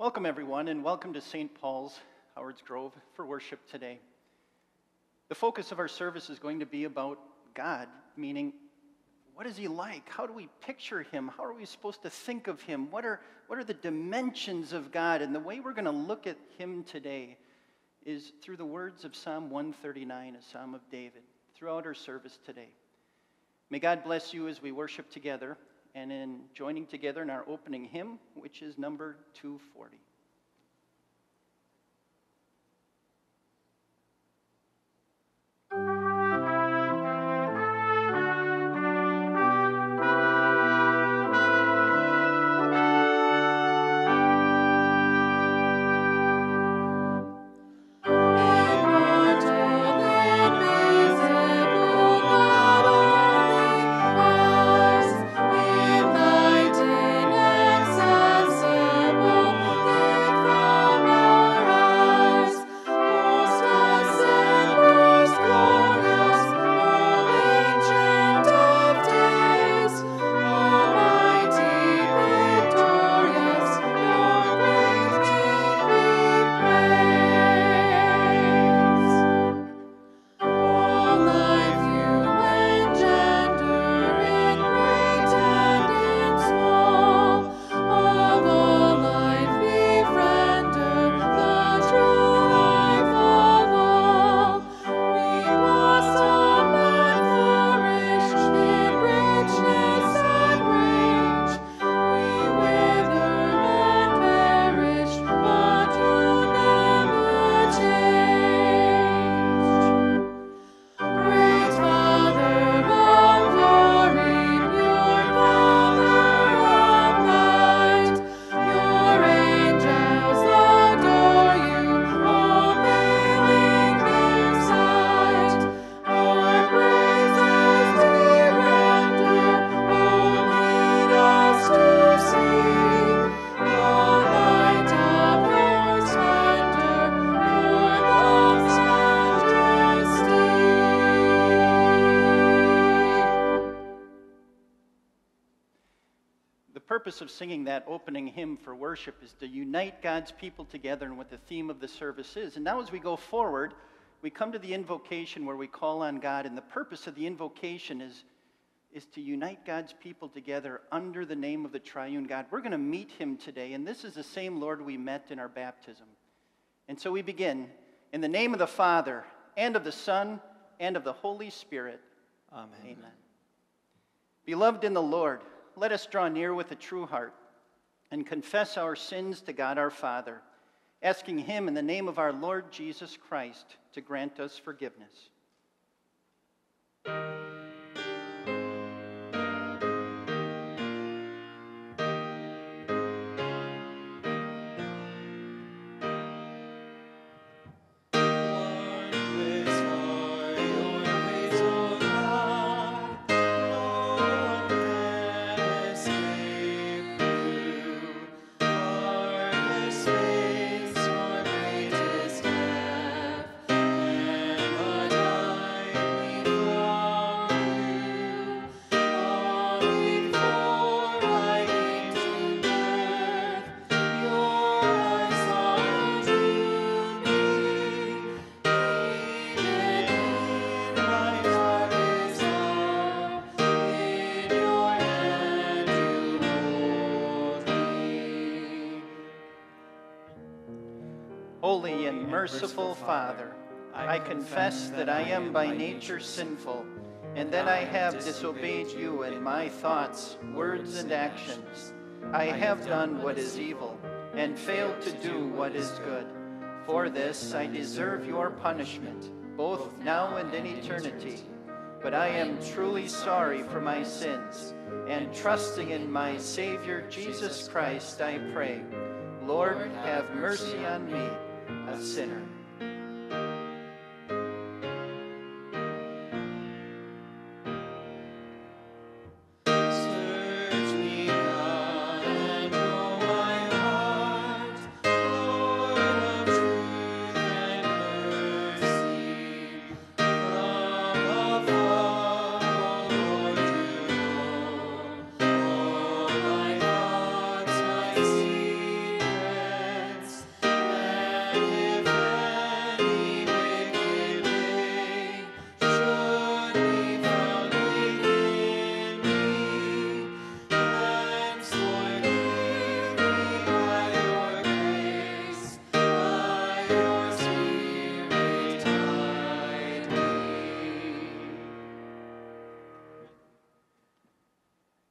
Welcome, everyone, and welcome to St. Paul's, Howard's Grove, for worship today. The focus of our service is going to be about God, meaning, what is he like? How do we picture him? How are we supposed to think of him? What are the dimensions of God? And the way we're going to look at him today is through the words of Psalm 139, a Psalm of David, throughout our service today. May God bless you as we worship together, and in joining together in our opening hymn, which is number 240. Of singing that opening hymn for worship is to unite God's people together and what the theme of the service is. And now as we go forward, we come to the invocation where we call on God, and the purpose of the invocation is to unite God's people together under the name of the triune God. We're going to meet him today, and this is the same Lord we met in our baptism. And so we begin in the name of the Father, and of the Son, and of the Holy Spirit. Amen. Amen. Beloved in the Lord, let us draw near with a true heart and confess our sins to God our Father, asking him in the name of our Lord Jesus Christ to grant us forgiveness. Holy and merciful Father, I confess that I am by nature sinful, and that I have disobeyed you in my thoughts, words, and actions. I have done what is evil, and failed to do what is good. For this I deserve your punishment, both now and in eternity. But I am truly sorry for my sins, and trusting in my Savior Jesus Christ, I pray, Lord, have mercy on me, a sinner.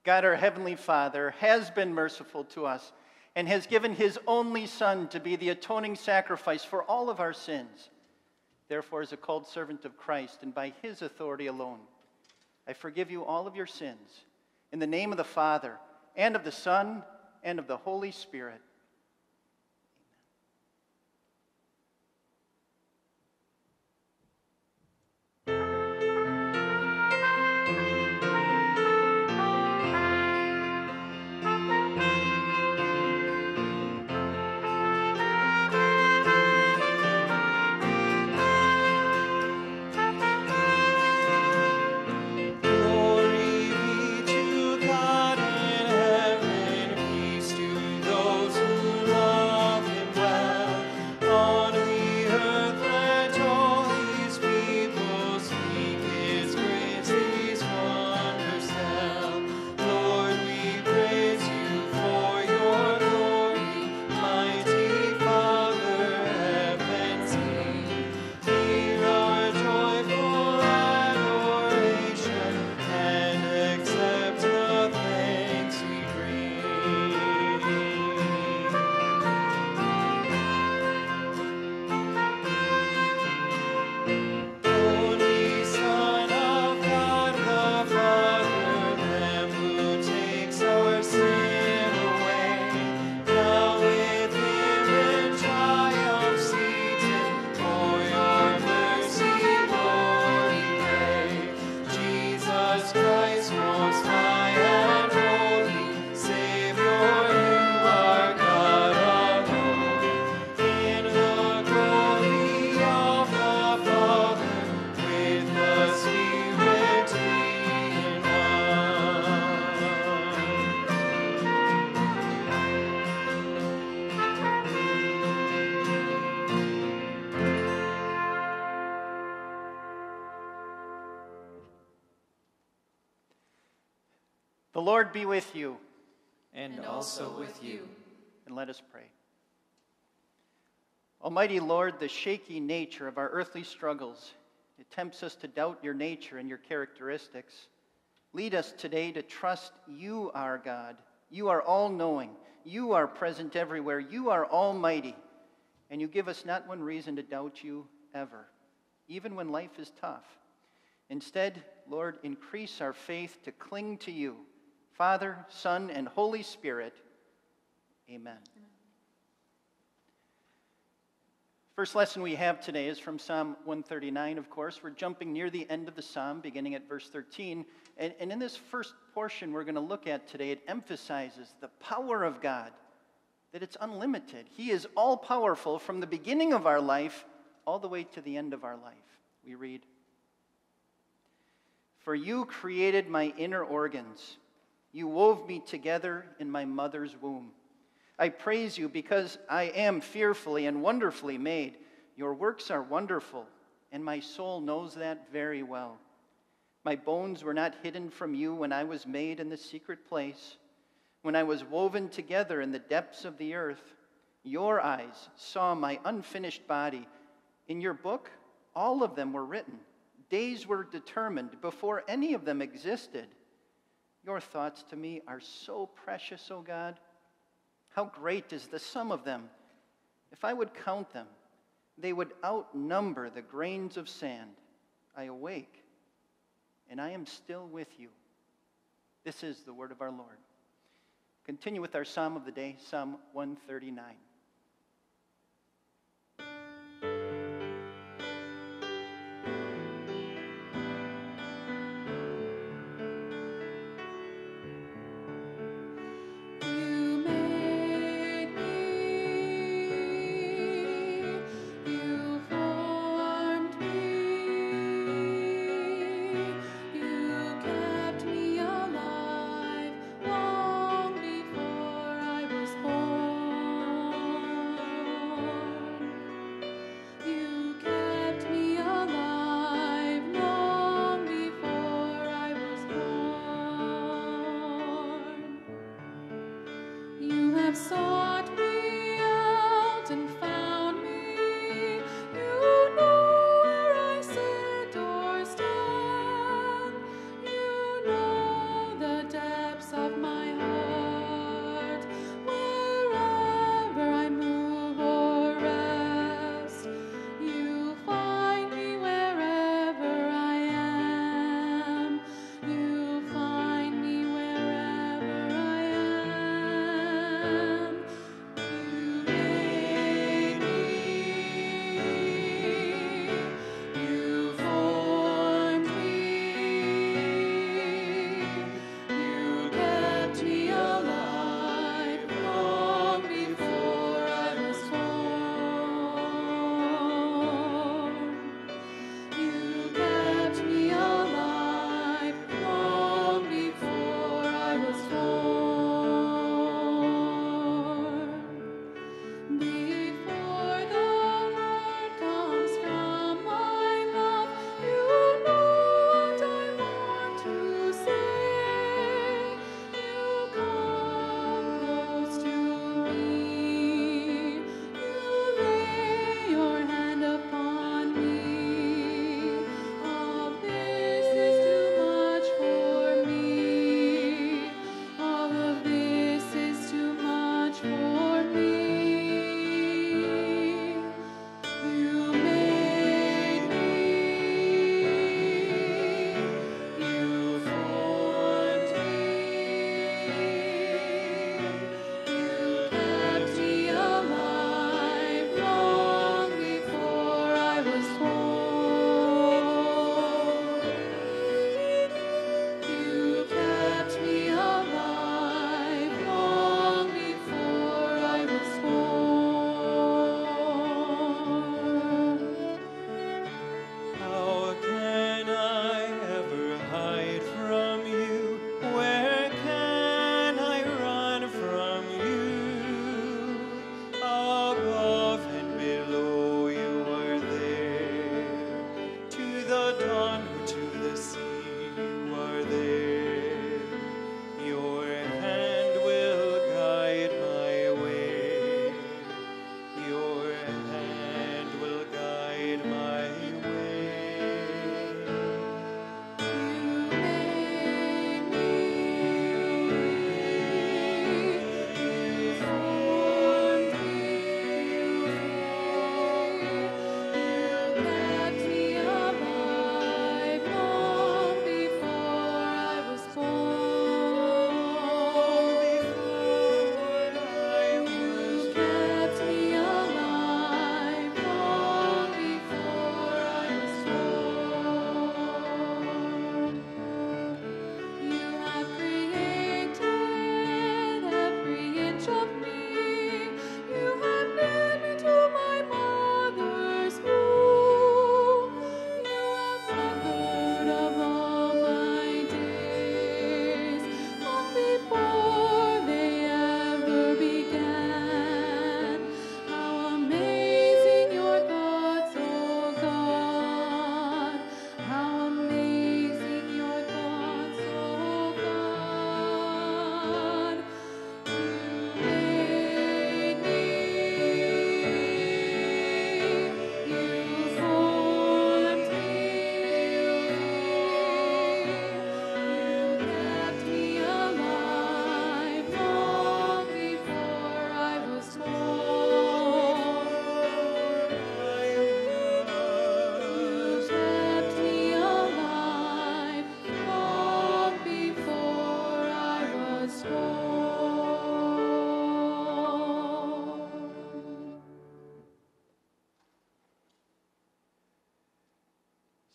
God, our Heavenly Father, has been merciful to us and has given his only Son to be the atoning sacrifice for all of our sins. Therefore, as a called servant of Christ and by his authority alone, I forgive you all of your sins in the name of the Father and of the Son and of the Holy Spirit. The Lord be with you. And also with you. And let us pray. Almighty Lord, the shaky nature of our earthly struggles, it tempts us to doubt your nature and your characteristics. Lead us today to trust you are God. You are all-knowing. You are present everywhere. You are almighty. And you give us not one reason to doubt you ever, even when life is tough. Instead, Lord, increase our faith to cling to you, Father, Son, and Holy Spirit. Amen. First lesson we have today is from Psalm 139, of course. We're jumping near the end of the psalm, beginning at verse 13. And in this first portion we're going to look at today, it emphasizes the power of God, that it's unlimited. He is all-powerful from the beginning of our life all the way to the end of our life. We read, "For you created my inner organs. You wove me together in my mother's womb. I praise you because I am fearfully and wonderfully made. Your works are wonderful, and my soul knows that very well. My bones were not hidden from you when I was made in the secret place, when I was woven together in the depths of the earth. Your eyes saw my unfinished body. In your book, all of them were written. Days were determined before any of them existed. Your thoughts to me are so precious, O God. How great is the sum of them. If I would count them, they would outnumber the grains of sand. I awake, and I am still with you." This is the word of our Lord. Continue with our psalm of the day, Psalm 139.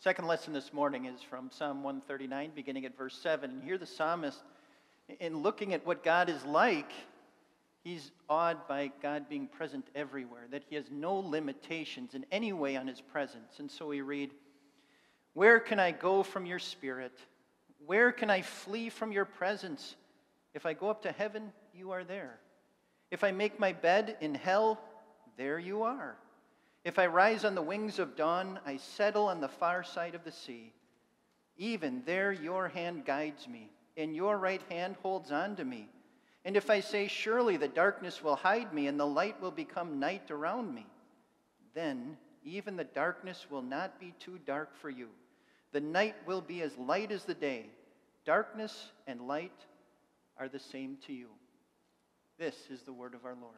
Second lesson this morning is from Psalm 139, beginning at verse 7. And here the psalmist, in looking at what God is like, he's awed by God being present everywhere, that he has no limitations in any way on his presence. And so we read, "Where can I go from your spirit? Where can I flee from your presence? If I go up to heaven, you are there. If I make my bed in hell, there you are. If I rise on the wings of dawn, I settle on the far side of the sea. Even there your hand guides me, and your right hand holds on to me. And if I say, surely the darkness will hide me, and the light will become night around me, then even the darkness will not be too dark for you. The night will be as light as the day. Darkness and light are the same to you." This is the word of our Lord.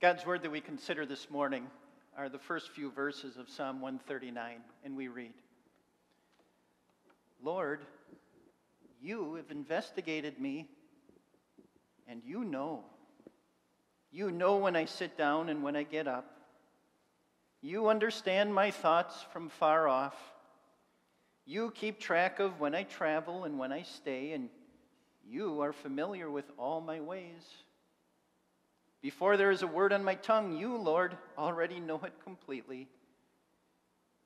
God's word that we consider this morning are the first few verses of Psalm 139, and we read, "Lord, you have investigated me, and you know. You know when I sit down and when I get up. You understand my thoughts from far off. You keep track of when I travel and when I stay, and you are familiar with all my ways. Before there is a word on my tongue, you, Lord, already know it completely.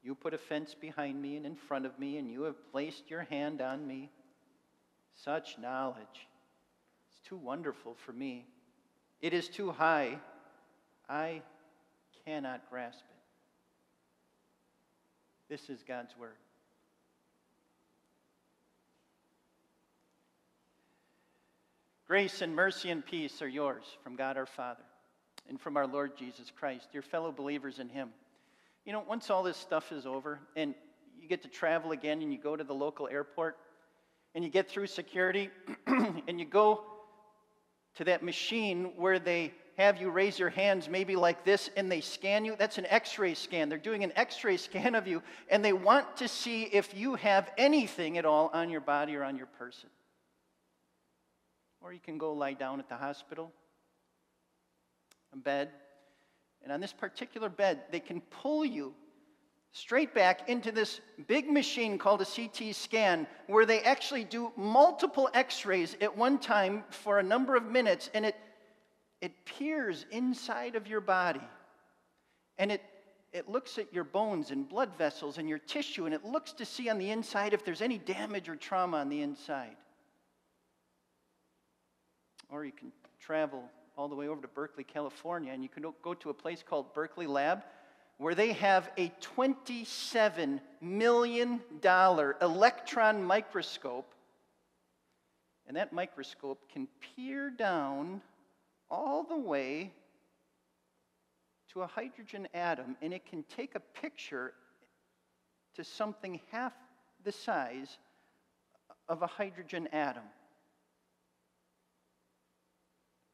You put a fence behind me and in front of me, and you have placed your hand on me. Such knowledge is too wonderful for me. It is too high. I cannot grasp it." This is God's word. Grace and mercy and peace are yours from God our Father and from our Lord Jesus Christ, your fellow believers in him. You know, once all this stuff is over and you get to travel again and you go to the local airport and you get through security and you go to that machine where they have you raise your hands maybe like this and they scan you. That's an x-ray scan. They're doing an x-ray scan of you, and they want to see if you have anything at all on your body or on your person. Or you can go lie down at the hospital, a bed, and on this particular bed, they can pull you straight back into this big machine called a CT scan, where they actually do multiple x-rays at one time for a number of minutes, and it peers inside of your body, and it looks at your bones and blood vessels and your tissue, and it looks to see on the inside if there's any damage or trauma on the inside. Or you can travel all the way over to Berkeley, California, and you can go to a place called Berkeley Lab, where they have a $27 million electron microscope, and that microscope can peer down all the way to a hydrogen atom, and it can take a picture to something half the size of a hydrogen atom.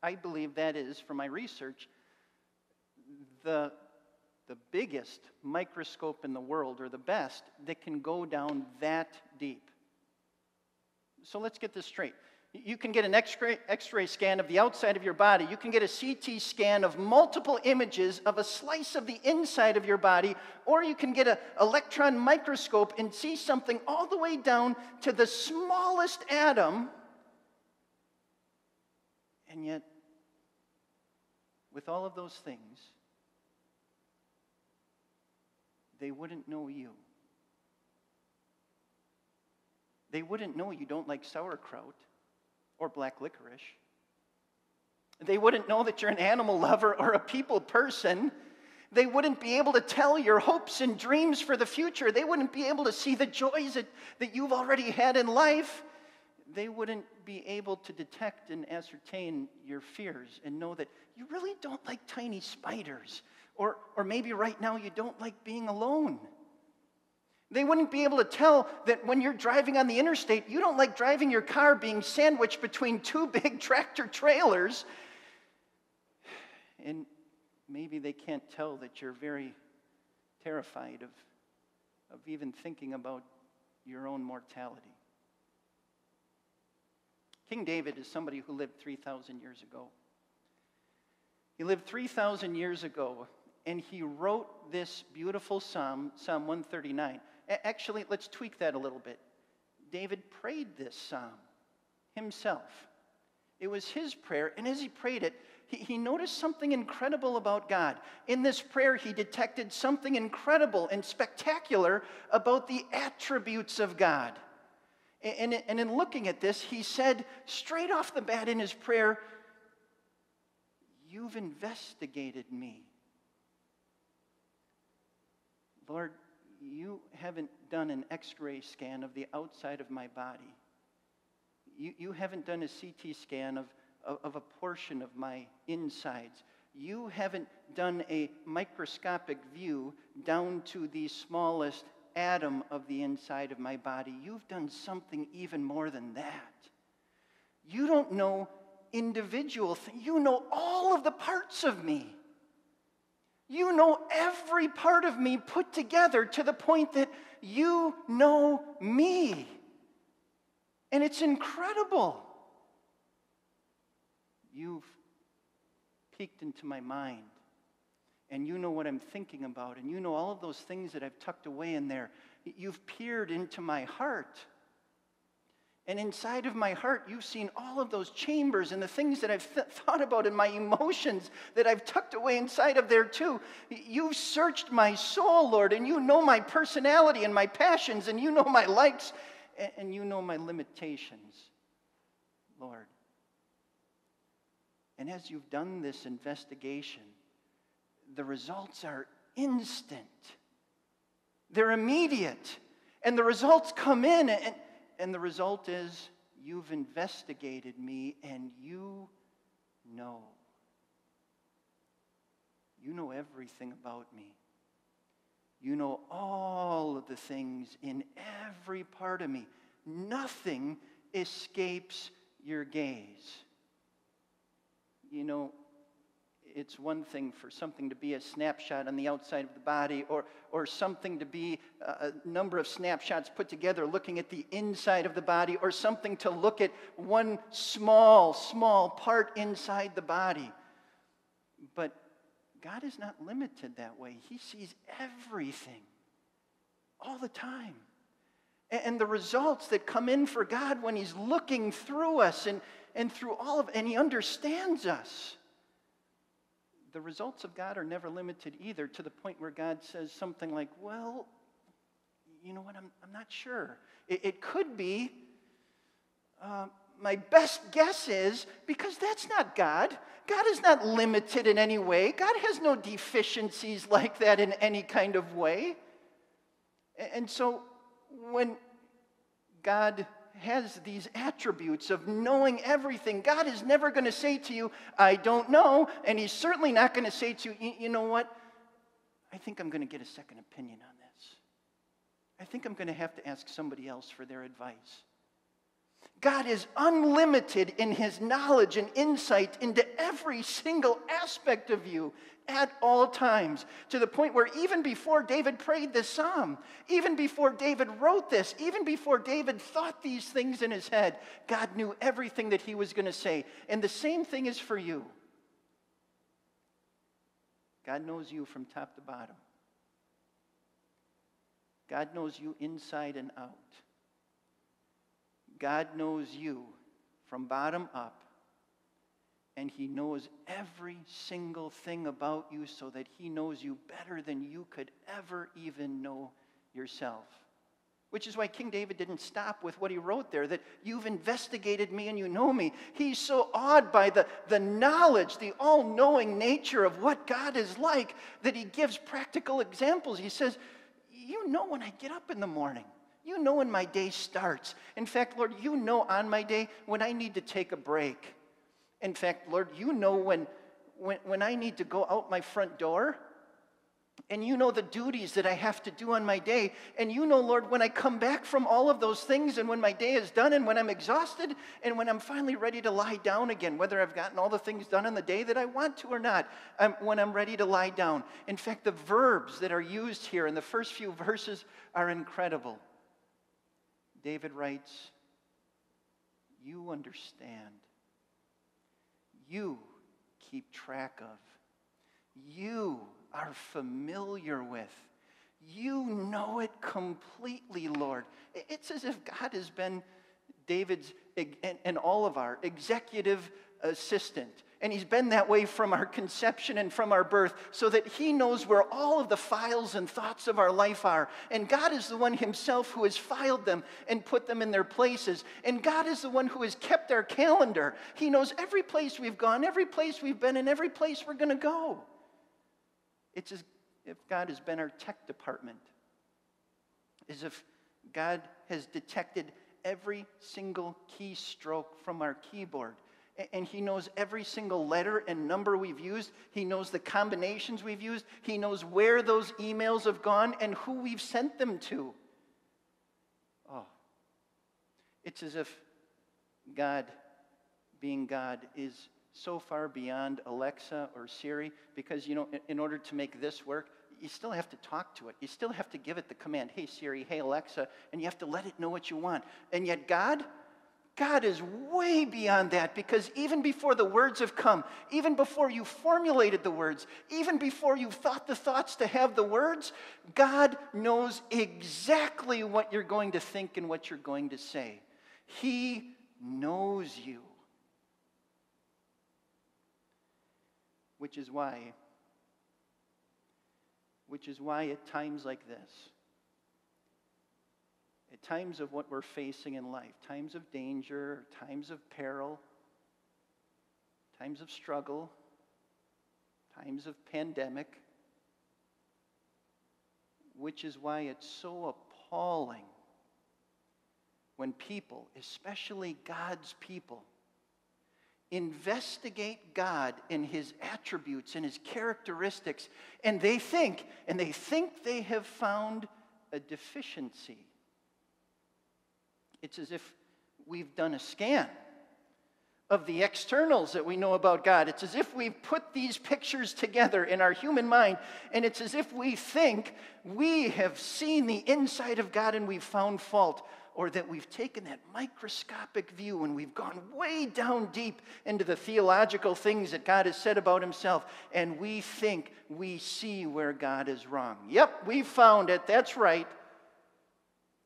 I believe that is, from my research, the biggest microscope in the world, or the best, that can go down that deep. So let's get this straight. You can get an x-ray scan of the outside of your body. You can get a CT scan of multiple images of a slice of the inside of your body, or you can get an electron microscope and see something all the way down to the smallest atom. And yet, with all of those things, they wouldn't know you. They wouldn't know you don't like sauerkraut or black licorice. They wouldn't know that you're an animal lover or a people person. They wouldn't be able to tell your hopes and dreams for the future. They wouldn't be able to see the joys that you've already had in life. They wouldn't be able to detect and ascertain your fears and know that you really don't like tiny spiders, or maybe right now you don't like being alone. They wouldn't be able to tell that when you're driving on the interstate, you don't like driving your car being sandwiched between two big tractor trailers. And maybe they can't tell that you're very terrified of even thinking about your own mortality. King David is somebody who lived 3,000 years ago. He lived 3,000 years ago, and he wrote this beautiful psalm, Psalm 139. Actually, let's tweak that a little bit. David prayed this psalm himself. It was his prayer, and as he prayed it, he noticed something incredible about God. In this prayer, he detected something incredible and spectacular about the attributes of God. And in looking at this, he said straight off the bat in his prayer, "You've investigated me. Lord, you haven't done an x-ray scan of the outside of my body. You haven't done a CT scan of a portion of my insides. You haven't done a microscopic view down to the smallest atom of the inside of my body. You've done something even more than that. You don't know individual things. You know all of the parts of me. You know every part of me put together to the point that you know me. And it's incredible. You've peeked into my mind. And you know what I'm thinking about, and you know all of those things that I've tucked away in there. You've peered into my heart. And inside of my heart, you've seen all of those chambers and the things that I've thought about and my emotions that I've tucked away inside of there too. You've searched my soul, Lord, and you know my personality and my passions, and you know my likes, and you know my limitations, Lord. And as you've done this investigation, the results are instant. They're immediate. And the results come in, and the result is, you've investigated me, and you know. You know everything about me. You know all of the things in every part of me. Nothing escapes your gaze. you know, it's one thing for something to be a snapshot on the outside of the body, or something to be a number of snapshots put together looking at the inside of the body, or something to look at one small part inside the body. But God is not limited that way. He sees everything all the time. And the results that come in for God when he's looking through us and through all of, and he understands us. The results of God are never limited either, to the point where God says something like, well, you know what, I'm not sure. It could be, my best guess is, because that's not God. God is not limited in any way. God has no deficiencies like that in any kind of way. And so when God has these attributes of knowing everything, God is never going to say to you, I don't know, and he's certainly not going to say to you, you know what, I think I'm going to get a second opinion on this. I think I'm going to have to ask somebody else for their advice. God is unlimited in his knowledge and insight into every single aspect of you at all times, to the point where even before David prayed this psalm, even before David wrote this, even before David thought these things in his head, God knew everything that he was going to say. And the same thing is for you. God knows you from top to bottom. God knows you inside and out. God knows you from bottom up, and he knows every single thing about you, so that he knows you better than you could ever even know yourself. Which is why King David didn't stop with what he wrote there, that you've investigated me and you know me. He's so awed by the knowledge, the all-knowing nature of what God is like, that he gives practical examples. He says, you know when I get up in the morning. You know when my day starts. In fact, Lord, you know on my day when I need to take a break. In fact, Lord, you know when I need to go out my front door. And you know the duties that I have to do on my day. And you know, Lord, when I come back from all of those things, and when my day is done, and when I'm exhausted, and when I'm finally ready to lie down again, whether I've gotten all the things done on the day that I want to or not, when I'm ready to lie down. In fact, the verbs that are used here in the first few verses are incredible. David writes, you understand, you keep track of, you are familiar with, you know it completely, Lord. It's as if God has been David's and all of our executive assistant. And he's been that way from our conception and from our birth, so that he knows where all of the files and thoughts of our life are. And God is the one himself who has filed them and put them in their places. And God is the one who has kept our calendar. He knows every place we've gone, every place we've been, and every place we're going to go. It's as if God has been our tech department, as if God has detected every single keystroke from our keyboard. And he knows every single letter and number we've used. He knows the combinations we've used. He knows where those emails have gone and who we've sent them to. Oh, it's as if God, being God, is so far beyond Alexa or Siri, because, you know, in order to make this work, you still have to talk to it. You still have to give it the command, hey Siri, hey Alexa, and you have to let it know what you want. And yet God is way beyond that, because even before the words have come, even before you formulated the words, even before you've thought the thoughts to have the words, God knows exactly what you're going to think and what you're going to say. He knows you. Which is why at times like this, at times of what we're facing in life, times of danger, times of peril, times of struggle, times of pandemic, which is why it's so appalling when people, especially God's people, investigate God in his attributes and his characteristics, and they think they have found a deficiency. It's as if we've done a scan of the externals that we know about God. It's as if we've put these pictures together in our human mind, and it's as if we think we have seen the inside of God and we've found fault, or that we've taken that microscopic view and we've gone way down deep into the theological things that God has said about himself, and we think we see where God is wrong. Yep, we found it. That's right.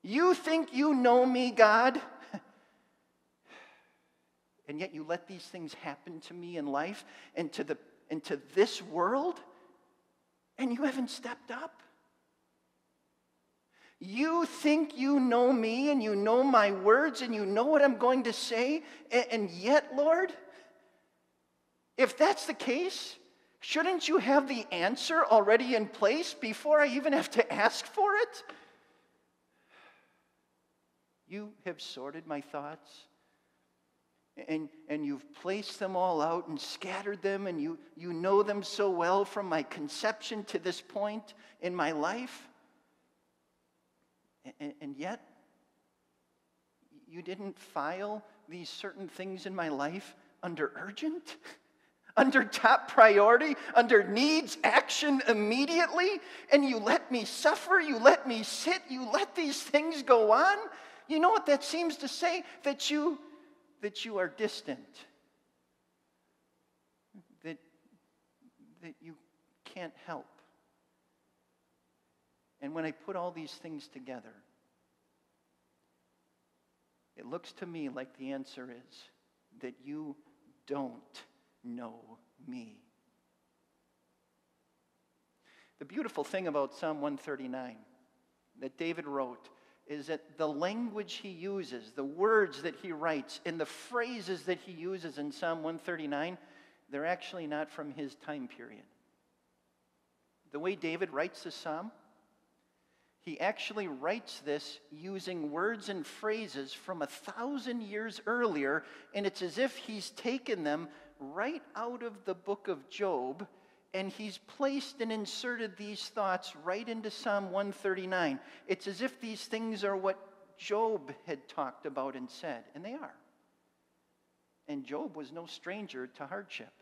You think you know me, God? And yet you let these things happen to me in life and to this world, and you haven't stepped up. You think you know me, and you know my words, and you know what I'm going to say, and yet, Lord, if that's the case, shouldn't you have the answer already in place before I even have to ask for it? You have sorted my thoughts, and you've placed them all out and scattered them, and you know them so well from my conception to this point in my life. And yet, you didn't file these certain things in my life under urgent, under top priority, under needs action immediately, and you let me suffer, you let me sit, you let these things go on. You know what that seems to say? That you are distant, that you can't help. And when I put all these things together, it looks to me like the answer is that you don't know me. The beautiful thing about Psalm 139 that David wrote is that the language he uses, the words that he writes, and the phrases that he uses in Psalm 139, they're actually not from his time period. The way David writes this psalm, he actually writes this using words and phrases from 1,000 years earlier, and it's as if he's taken them right out of the book of Job, and he's placed and inserted these thoughts right into Psalm 139. It's as if these things are what Job had talked about and said, and they are. And Job was no stranger to hardship.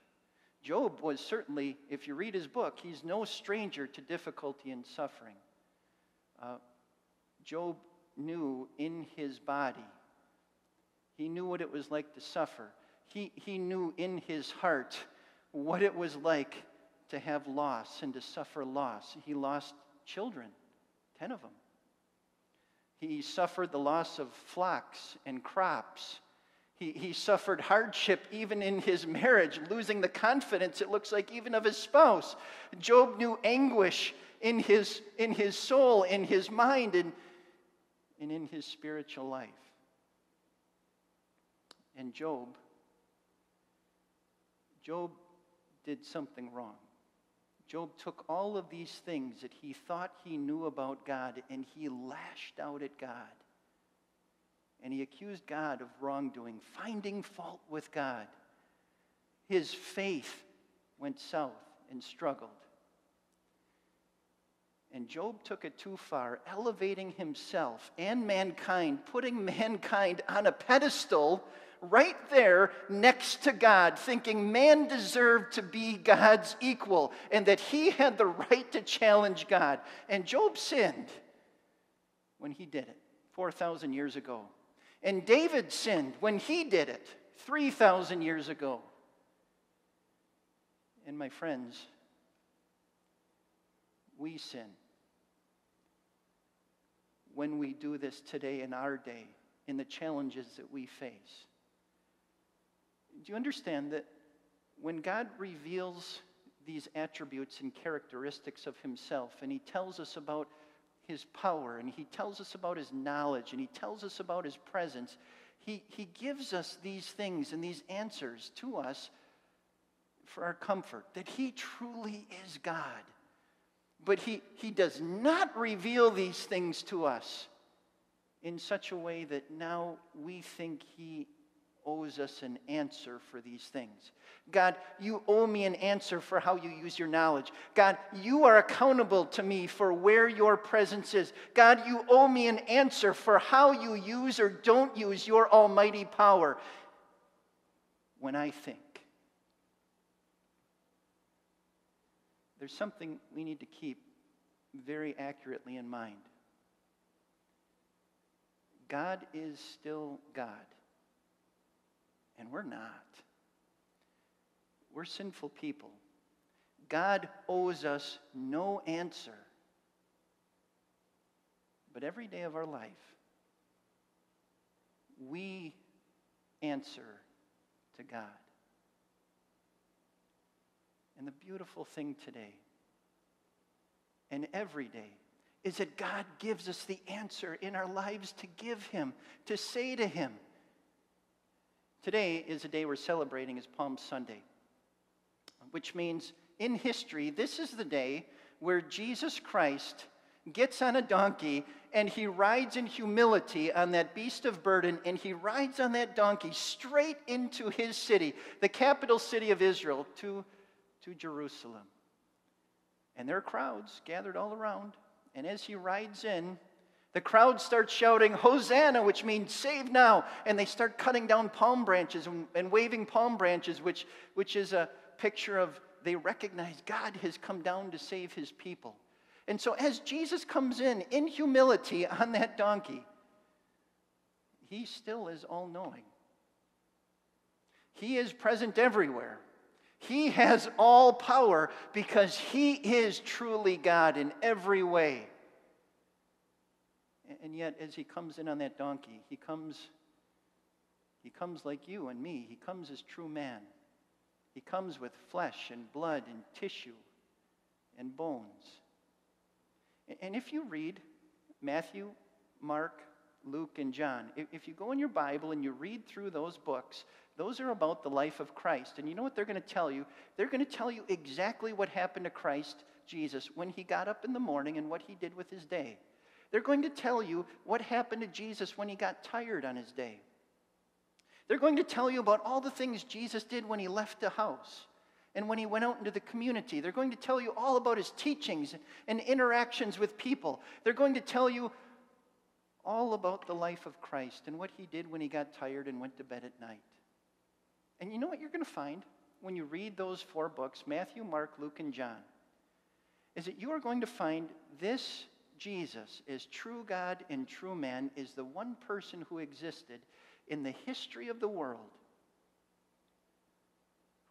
Job was certainly, if you read his book, he's no stranger to difficulty and suffering. Job knew in his body. He knew what it was like to suffer. He knew in his heart what it was like to have loss and to suffer loss. He lost children, 10 of them. He suffered the loss of flocks and crops. He suffered hardship even in his marriage, losing the confidence, it looks like, even of his spouse. Job knew anguish in his soul, in his mind, and in his spiritual life. And Job did something wrong. Job took all of these things that he thought he knew about God, and he lashed out at God. And he accused God of wrongdoing, finding fault with God. His faith went south and struggled. And Job took it too far, elevating himself and mankind, putting mankind on a pedestal right there next to God, thinking man deserved to be God's equal and that he had the right to challenge God. And Job sinned when he did it 4,000 years ago. And David sinned when he did it 3,000 years ago. And my friends, we sin when we do this today in our day, in the challenges that we face. Do you understand that when God reveals these attributes and characteristics of himself, and he tells us about his power, and he tells us about his knowledge, and he tells us about his presence, he gives us these things and these answers to us for our comfort, that he truly is God. But he does not reveal these things to us in such a way that now we think he owes us an answer for these things. God, you owe me an answer for how you use your knowledge. God, you are accountable to me for where your presence is. God, you owe me an answer for how you use or don't use your almighty power. when I think. There's something we need to keep very accurately in mind. God is still God, and we're not. We're sinful people. God owes us no answer. But every day of our life, we answer to God. And the beautiful thing today, and every day, is that God gives us the answer in our lives to give Him, to say to Him. Today is a day we're celebrating as Palm Sunday, which means in history, this is the day where Jesus Christ gets on a donkey and He rides in humility on that beast of burden, and He rides on that donkey straight into His city, the capital city of Israel, to Jerusalem. And there are crowds gathered all around. And as He rides in, the crowd starts shouting, "Hosanna," which means save now. And they start cutting down palm branches and waving palm branches, which is a picture of they recognize God has come down to save His people. And so as Jesus comes in humility on that donkey, He still is all-knowing. He is present everywhere. He has all power because He is truly God in every way. And yet, as He comes in on that donkey, He comes like you and me. He comes as true man. He comes with flesh and blood and tissue and bones. And if you read Matthew, Mark, Luke, and John, if you go in your Bible and you read through those books, those are about the life of Christ. And you know what they're going to tell you? They're going to tell you exactly what happened to Christ Jesus when He got up in the morning and what He did with His day. They're going to tell you what happened to Jesus when He got tired on His day. They're going to tell you about all the things Jesus did when He left the house and when He went out into the community. They're going to tell you all about His teachings and interactions with people. They're going to tell you all about the life of Christ and what He did when He got tired and went to bed at night. And you know what you're going to find when you read those four books, Matthew, Mark, Luke, and John, is that you are going to find this Jesus as true God and true man is the one person who existed in the history of the world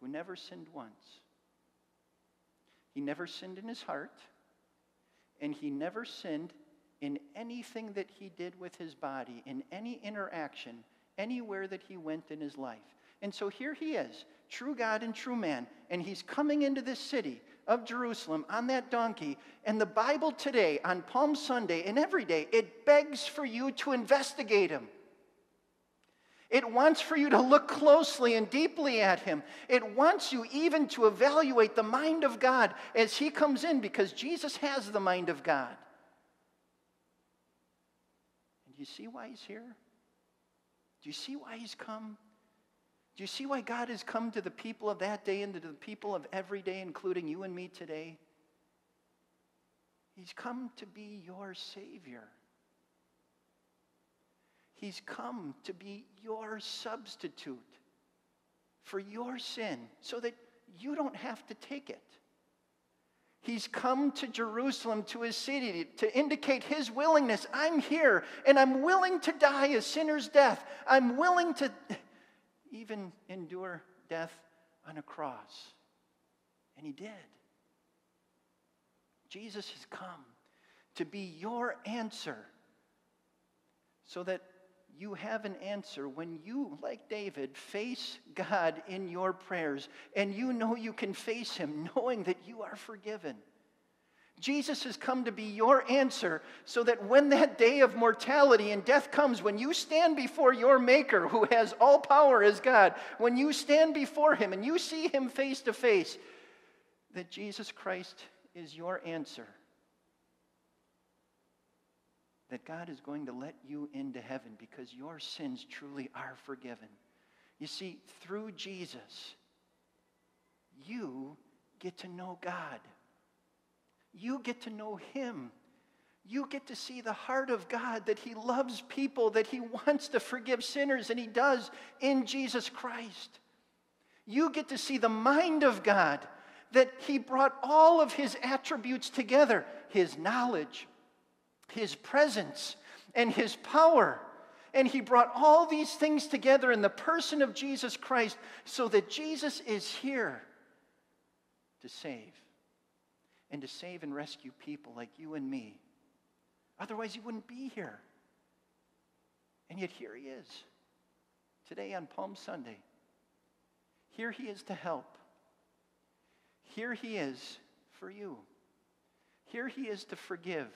who never sinned once. He never sinned in His heart, and He never sinned in anything that He did with His body, in any interaction, anywhere that He went in His life. And so here He is, true God and true man, and He's coming into this city of Jerusalem on that donkey. And the Bible today, on Palm Sunday and every day, it begs for you to investigate Him. It wants for you to look closely and deeply at Him. It wants you even to evaluate the mind of God as He comes in, because Jesus has the mind of God. And do you see why He's here? Do you see why He's come? Do you see why God has come to the people of that day and to the people of every day, including you and me today? He's come to be your Savior. He's come to be your substitute for your sin so that you don't have to take it. He's come to Jerusalem, to His city, to indicate His willingness. I'm here, and I'm willing to die a sinner's death. I'm willing to even endure death on a cross. And He did. Jesus has come to be your answer so that you have an answer when you, like David, face God in your prayers, and you know you can face Him knowing that you are forgiven. Jesus has come to be your answer so that when that day of mortality and death comes, when you stand before your Maker who has all power as God, when you stand before Him and you see Him face to face, that Jesus Christ is your answer. That God is going to let you into heaven because your sins truly are forgiven. You see, through Jesus, you get to know God. You get to know Him. You get to see the heart of God, that He loves people, that He wants to forgive sinners, and He does in Jesus Christ. You get to see the mind of God, that he brought all of his attributes together, his knowledge, his presence, and his power. And he brought all these things together in the person of Jesus Christ, so that Jesus is here to save, and to save and rescue people like you and me. Otherwise, he wouldn't be here. And yet here he is, today on Palm Sunday. Here he is to help. Here he is for you. Here he is to forgive.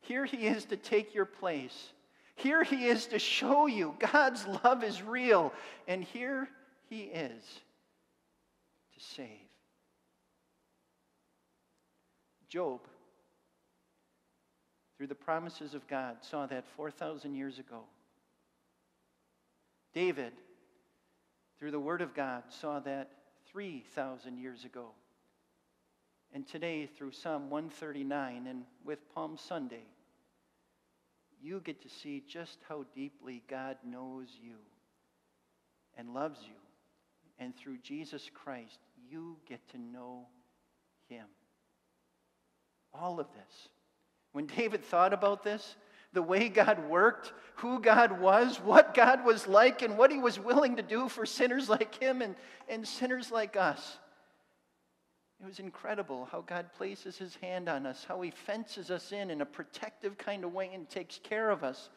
Here he is to take your place. Here he is to show you God's love is real. And here he is to save. Job, through the promises of God, saw that 4,000 years ago. David, through the word of God, saw that 3,000 years ago. And today, through Psalm 139 and with Palm Sunday, you get to see just how deeply God knows you and loves you. And through Jesus Christ, you get to know him. All of this. When David thought about this, the way God worked, who God was, what God was like, and what he was willing to do for sinners like him and sinners like us, it was incredible how God places his hand on us, how he fences us in a protective kind of way and takes care of us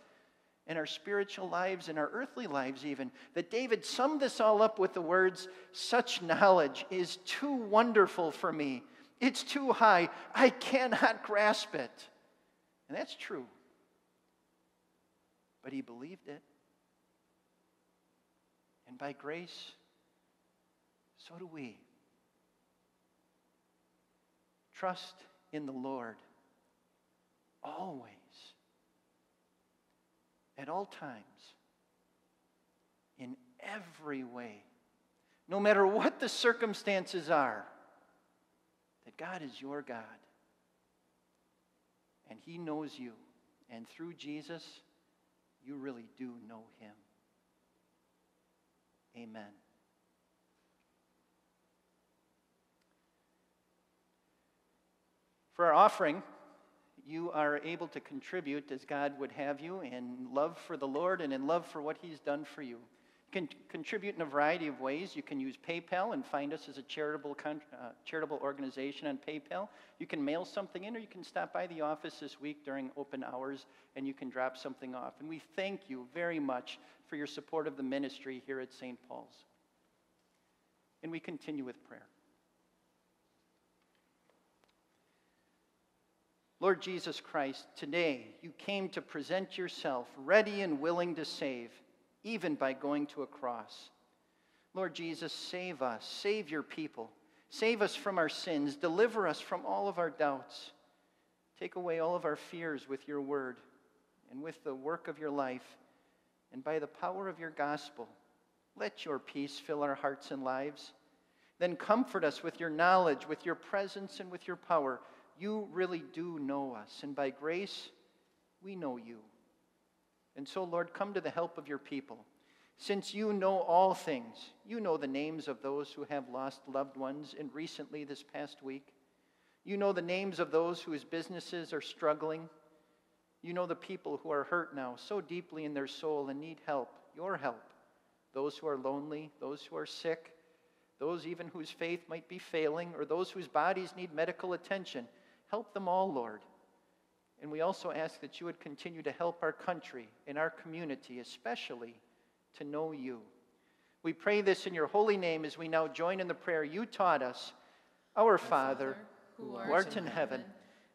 in our spiritual lives and our earthly lives even. That David summed this all up with the words, "Such knowledge is too wonderful for me. It's too high. I cannot grasp it." And that's true. But he believed it. And by grace, so do we. Trust in the Lord always, at all times, in every way, no matter what the circumstances are, that God is your God. And he knows you. And through Jesus, you really do know him. Amen. For our offering, you are able to contribute as God would have you in love for the Lord and in love for what he's done for you. You can contribute in a variety of ways. You can use PayPal and find us as a charitable organization on PayPal. You can mail something in, or you can stop by the office this week during open hours and you can drop something off. And we thank you very much for your support of the ministry here at St. Paul's. And we continue with prayer. Lord Jesus Christ, today you came to present yourself ready and willing to save, even by going to a cross. Lord Jesus, save us. Save your people. Save us from our sins. Deliver us from all of our doubts. Take away all of our fears with your word and with the work of your life. And by the power of your gospel, let your peace fill our hearts and lives. Then comfort us with your knowledge, with your presence, and with your power. You really do know us, and by grace, we know you. And so, Lord, come to the help of your people. Since you know all things, you know the names of those who have lost loved ones, and recently this past week. You know the names of those whose businesses are struggling. You know the people who are hurt now so deeply in their soul and need help, your help. Those who are lonely, those who are sick, those even whose faith might be failing, or those whose bodies need medical attention. Help them all, Lord. And we also ask that you would continue to help our country and our community, especially to know you. We pray this in your holy name as we now join in the prayer you taught us. Our Father, who art in heaven,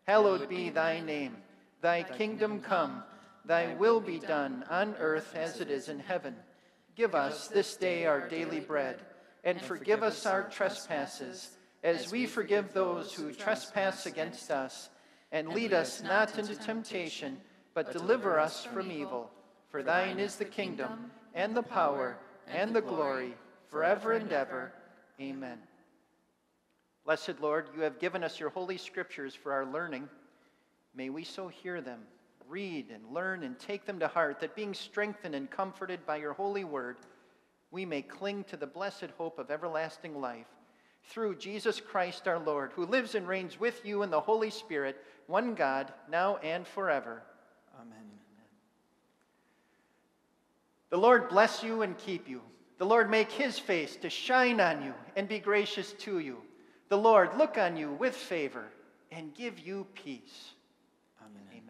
hallowed be thy name. Thy kingdom come, thy will be done on earth as it is in heaven. Give us this day our daily bread, and forgive us our trespasses, as we forgive those who trespass against us. And lead us not into temptation, but deliver us from evil. For thine is the kingdom, and the power, and the glory, forever and ever. Amen. Blessed Lord, you have given us your holy scriptures for our learning. May we so hear them, read and learn and take them to heart, that being strengthened and comforted by your holy word, we may cling to the blessed hope of everlasting life. Through Jesus Christ our Lord, who lives and reigns with you in the Holy Spirit, one God, now and forever. Amen. The Lord bless you and keep you. The Lord make his face to shine on you and be gracious to you. The Lord look on you with favor and give you peace. Amen. Amen.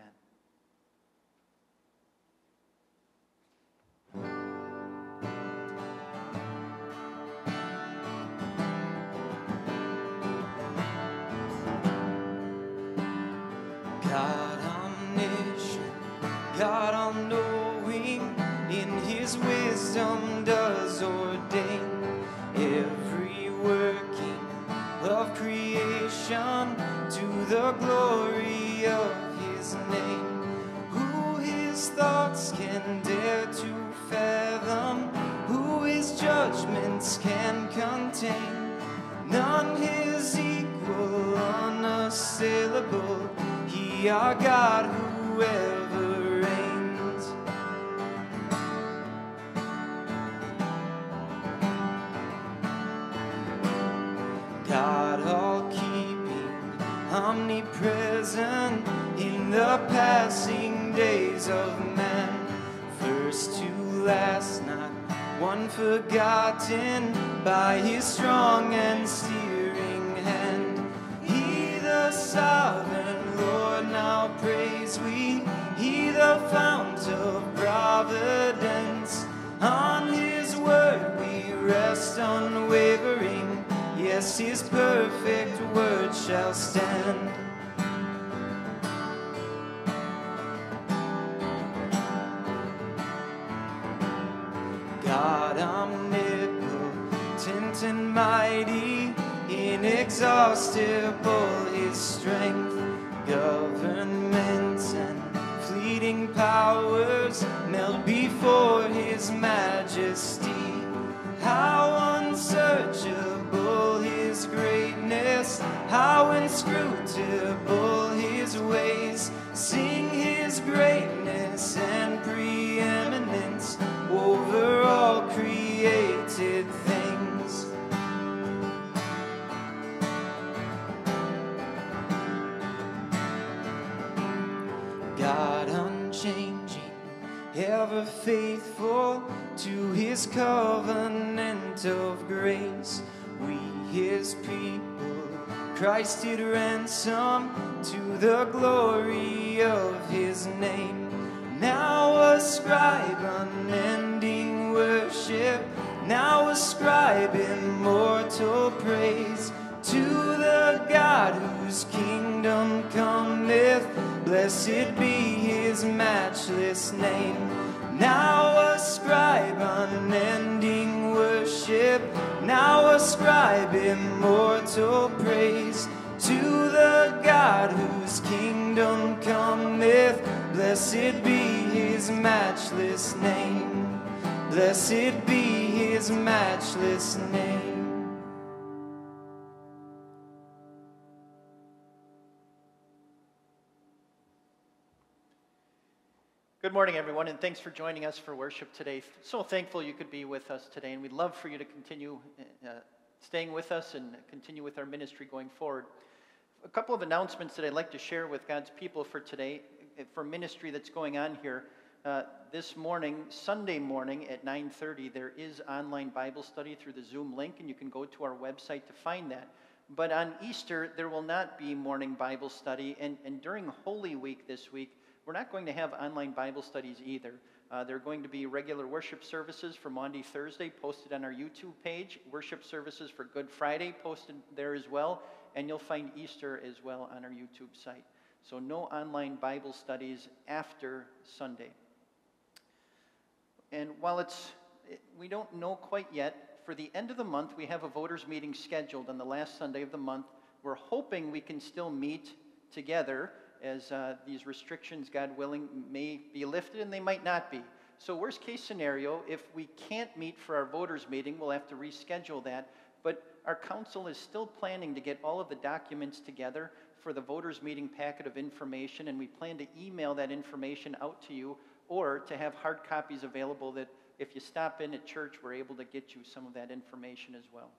God omniscient, God all-knowing, in his wisdom does ordain every working of creation to the glory of his name. Who his thoughts can dare to fathom, who his judgments can contain, none his equal, unassailable, he our God who ever reigns. God all-keeping, omnipresent, in the passing days of man, first to last, not one forgotten, by his strong and steering hand. He the sovereign Lord now praise we, he the fount of providence, on his word we rest unwavering, yes, his perfect word shall stand. God omnipotent and mighty, inexhaustible his strength, governments and fleeting powers melt before his majesty. How unsearchable his greatness, how inscrutable his ways, sing his greatness and preeminence over all created things. God unchanging, ever faithful to his covenant of grace, we his people, Christ did ransom to the glory of his name. Now ascribe unending worship, now ascribe immortal praise to the God whose kingdom cometh, blessed be his matchless name. Now ascribe unending worship, now ascribe immortal praise to the God whose kingdom cometh, blessed be his matchless name. Blessed be his matchless name. Good morning, everyone, and thanks for joining us for worship today. So thankful you could be with us today, and we'd love for you to continue staying with us and continue with our ministry going forward. A couple of announcements that I'd like to share with God's people for today, for ministry that's going on here. This morning, Sunday morning at 9:30, there is online Bible study through the Zoom link, and you can go to our website to find that. But on Easter, there will not be morning Bible study, and during Holy Week this week, we're not going to have online Bible studies either. There are going to be regular worship services for Maundy Thursday posted on our YouTube page, worship services for Good Friday posted there as well, and you'll find Easter as well on our YouTube site. So no online Bible studies after Sunday. And while we don't know quite yet, for the end of the month, we have a voters meeting scheduled on the last Sunday of the month. We're hoping we can still meet together as these restrictions, God willing, may be lifted and they might not be. So worst case scenario, if we can't meet for our voters meeting, we'll have to reschedule that. But our council is still planning to get all of the documents together for the voters meeting packet of information, and we plan to email that information out to you or to have hard copies available that if you stop in at church, we're able to get you some of that information as well.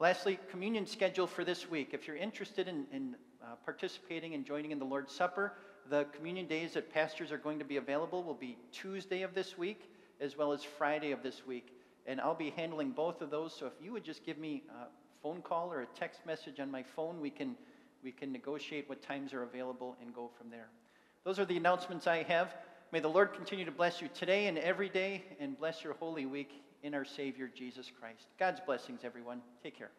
Lastly, communion schedule for this week. If you're interested in participating and joining in the Lord's Supper, the communion days that pastors are going to be available will be Tuesday of this week as well as Friday of this week. And I'll be handling both of those, so if you would just give me a phone call or a text message on my phone, we can negotiate what times are available and go from there. Those are the announcements I have. May the Lord continue to bless you today and every day, and bless your holy week in our Savior, Jesus Christ. God's blessings, everyone. Take care.